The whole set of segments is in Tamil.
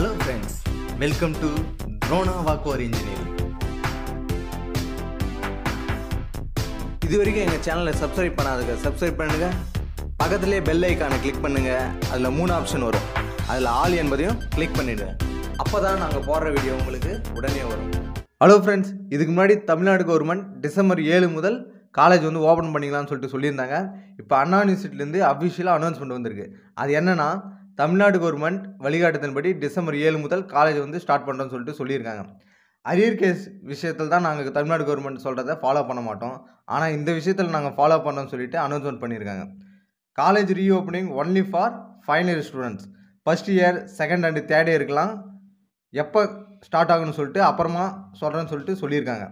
Hello friends, welcome to Drona Vakoor Engineering. இதுவரைக்கும் எங்க சேனலை சப்ஸ்கிரைப் பண்ணுங்க. பக்கத்திலே பெல் ஐகானை கிளிக் பண்ணுங்க. அதுல மூணு ஆப்ஷன் வரும். அதுல ஆல் என்பதையும் கிளிக் பண்ணிடுங்க. அப்பதான் நாங்க போடுற வீடியோ உங்களுக்கு உடனே வரும். ஹலோ ஃப்ரெண்ட்ஸ், இதுக்கு முன்னாடி தமிழ்நாடு கவர்மெண்ட் டிசம்பர் 7 முதல் காலேஜ் வந்து ஓப்பன் பண்ணிக்கலாம்னு சொல்லியிருந்தாங்க. இப்போ அண்ணா யூனிவர்சிட்டிலேருந்து அஃபிஷியலாக அனௌன்ஸ்மெண்ட் வந்திருக்கு. அது என்னென்னா, தமிழ்நாடு கவர்மெண்ட் வழிகாட்டுதன்படி டிசம்பர் 7 முதல் காலேஜ் வந்து ஸ்டார்ட் பண்ணுறோன்னு சொல்லியிருக்காங்க. அரியர் கேஸ் விஷயத்தில் தான் நாங்கள் தமிழ்நாடு கவர்மெண்ட் சொல்கிறத ஃபாலோ பண்ண மாட்டோம், ஆனால் இந்த விஷயத்தில் நாங்கள் ஃபாலோ பண்ணோம்னு சொல்லிட்டு அனௌன்ஸ்மெண்ட் பண்ணியிருக்காங்க. College reopening only for final year students. First year, second and third இயருக்கெலாம் எப்போ ஸ்டார்ட் ஆகுன்னு சொல்லிட்டு அப்புறமா சொல்கிறேன்னு சொல்லியிருக்காங்க.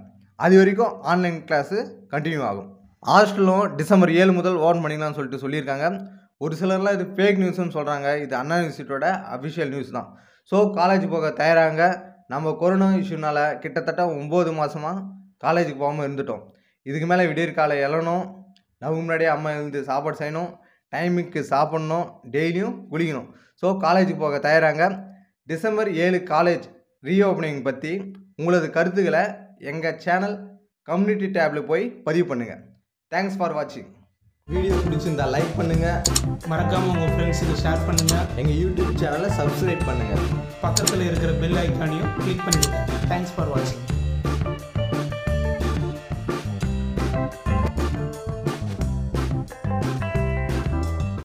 அது வரைக்கும் ஆன்லைன் கிளாஸு கண்டினியூ ஆகும். ஹாஸ்டலும் டிசம்பர் 7 முதல் ஓப்பன் பண்ணிக்கலாம்னு சொல்லியிருக்காங்க. ஒரு சிலர்லாம் இது ஃபேக் நியூஸ்னு சொல்கிறாங்க. இது அண்ணா யூனிவர்சிட்டியோட அஃபிஷியல் நியூஸ் தான். ஸோ காலேஜ் போக தயாராங்க. நம்ம கொரோனா இஷ்யூனால் கிட்டத்தட்ட 9 மாதமாக காலேஜுக்கு போகாமல் இருந்துட்டோம். இதுக்கு மேலே விடியற்காலை எழணும், நமக்கு முன்னாடியே அம்மா எழுந்து சாப்பாடு செய்யணும், டைமுக்கு சாப்பிட்ணும், டெய்லியும் குளிக்கணும். ஸோ காலேஜுக்கு போக தயாராங்க. டிசம்பர் 7 காலேஜ் ரீஓப்பனிங் பற்றி உங்களது கருத்துக்களை எங்கள் சேனல் கம்யூனிட்டி டேப்பில் போய் பதிவு பண்ணுங்கள். தேங்க்ஸ் ஃபார் வாட்சிங். வீடியோ பிடிச்சிருந்தால் லைக் பண்ணுங்கள், மறக்காமல் உங்கள் ஃப்ரெண்ட்ஸுக்கு ஷேர் பண்ணுங்கள், எங்கள் யூடியூப் சேனலை சப்ஸ்கிரைப் பண்ணுங்கள், பக்கத்தில் இருக்கிற பெல் ஐக்கானையும் கிளிக் பண்ணுங்கள். தேங்க்ஸ் ஃபார் வாட்சிங்.